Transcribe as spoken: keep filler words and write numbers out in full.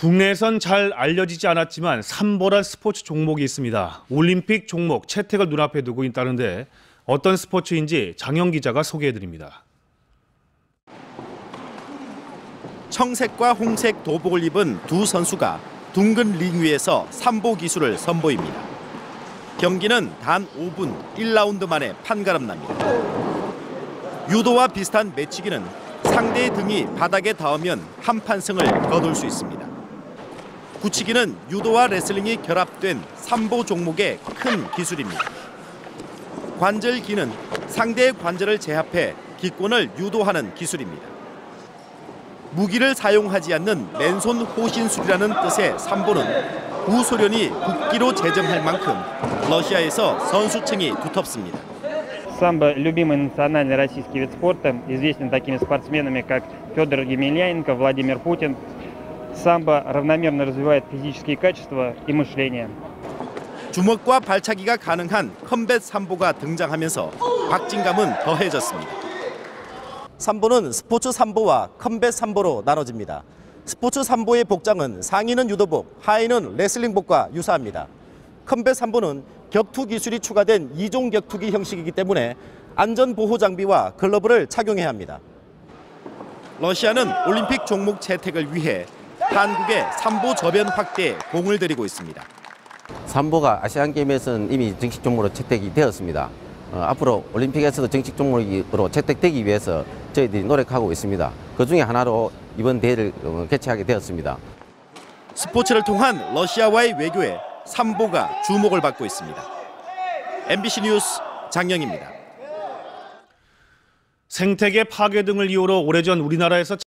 국내에선 잘 알려지지 않았지만 삼보란 스포츠 종목이 있습니다. 올림픽 종목 채택을 눈앞에 두고 있다는데 어떤 스포츠인지 장영 기자가 소개해드립니다. 청색과 홍색 도복을 입은 두 선수가 둥근 링 위에서 삼보 기술을 선보입니다. 경기는 단 오 분 일 라운드 만에 판가름납니다. 유도와 비슷한 매치기는 상대의 등이 바닥에 닿으면 한 판승을 거둘 수 있습니다. 구치기는 유도와 레슬링이 결합된 삼보 종목의 큰 기술입니다. 관절기는 상대의 관절을 제압해 기권을 유도하는 기술입니다. 무기를 사용하지 않는 맨손 호신술이라는 뜻의 삼보는 구소련이 국기로 제정할 만큼 러시아에서 선수층이 두텁습니다. Самбо – любимый национальный российский вид спорта, известен такими спортсменами, как Фёдор Емельяненко, Владимир Путин. Самбо равномерно развивает физические качества и мышление. 주먹과 발차기가 가능한 컴뱃 삼보가 등장하면서 박진감은 더해졌습니다. 삼보는 스포츠 삼보와 컴뱃 삼보로 나눠집니다. 스포츠 삼보의 복장은 상의는 유도복, 하의는 레슬링복과 유사합니다. 컴뱃 삼보는 격투 기술이 추가된 이종 격투기 형식이기 때문에 안전보호 장비와 글러브를 착용해야 합니다. 러시아는 올림픽 종목 채택을 위해 한국의 삼보 저변 확대에 공을 들이고 있습니다. 삼보가 아시안게임에서는 이미 정식 종목으로 채택이 되었습니다. 어, 앞으로 올림픽에서도 정식 종목으로 채택되기 위해서 저희들이 노력하고 있습니다. 그중에 하나로 이번 대회를 어, 개최하게 되었습니다. 스포츠를 통한 러시아와의 외교에 삼보가 주목을 받고 있습니다. 엠비씨 뉴스 장영입니다. 생태계 파괴 등을 이유로 오래전 우리나라에서